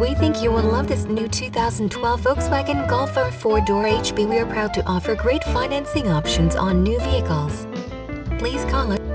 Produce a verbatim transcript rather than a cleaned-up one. We think you will love this new two thousand twelve Volkswagen Golf R four-door H B. We are proud to offer great financing options on new vehicles. Please call us.